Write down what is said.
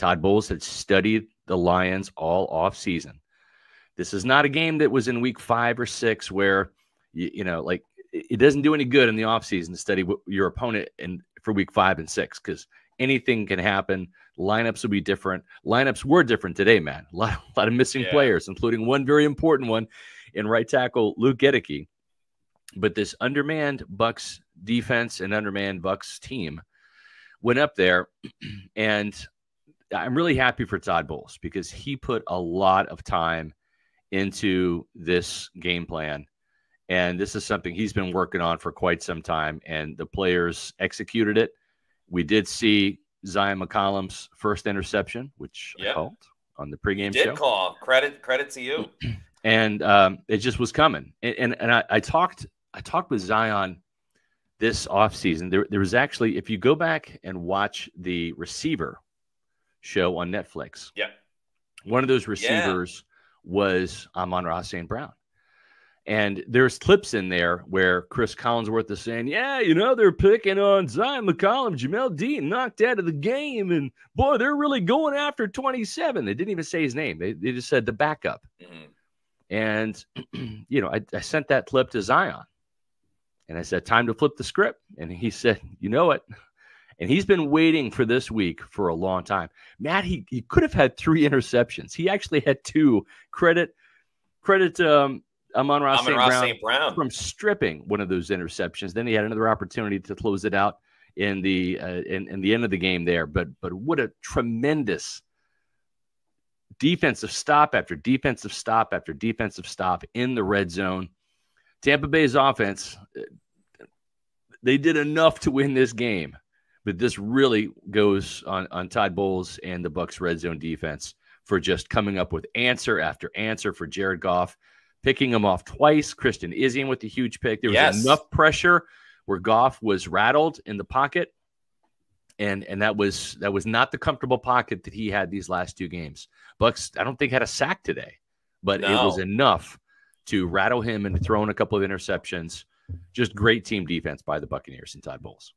Todd Bowles had studied the Lions all offseason. This is not a game that was in week 5 or 6 where, like it doesn't do any good in the offseason to study your opponent in for week 5 and 6 because anything can happen. Lineups will be different. Lineups were different today, man. A lot of missing players, including one very important one in right tackle Luke Gedeke. But this undermanned Bucs defense and undermanned Bucs team went up there, and I'm really happy for Todd Bowles because he put a lot of time into this game plan, and this is something he's been working on for quite some time, and the players executed it. We did see Zyon McCollum's first interception, which I called on the pregame show. Credit to you. And it just was coming. And I talked with Zyon this offseason. There was actually, if you go back and watch the receiver show on Netflix, one of those receivers was Amon-Ra St. Brown. And there's clips in there where Chris Collinsworth is saying, they're picking on Zyon McCollum. Jamel Dean knocked out of the game. And, boy, they're really going after 27. They didn't even say his name. They just said the backup. And, I sent that clip to Zyon. And I said, time to flip the script. And he said, you know it. And he's been waiting for this week for a long time. Matt, he could have had 3 interceptions. He actually had 2. Credit Amon-Ra St. Brown from stripping one of those interceptions. Then he had another opportunity to close it out in the in the end of the game there. But what a tremendous defensive stop after defensive stop after defensive stop in the red zone. Tampa Bay's offense, they did enough to win this game, but this really goes on Todd Bowles and the Bucs red zone defense for just coming up with answer after answer for Jared Goff. Picking him off twice. Christian Izien with the huge pick. There was enough pressure where Goff was rattled in the pocket. And that was not the comfortable pocket that he had these last 2 games. Bucs, I don't think, had a sack today, but it was enough to rattle him and throw in a couple of interceptions. Just great team defense by the Buccaneers and Todd Bowles.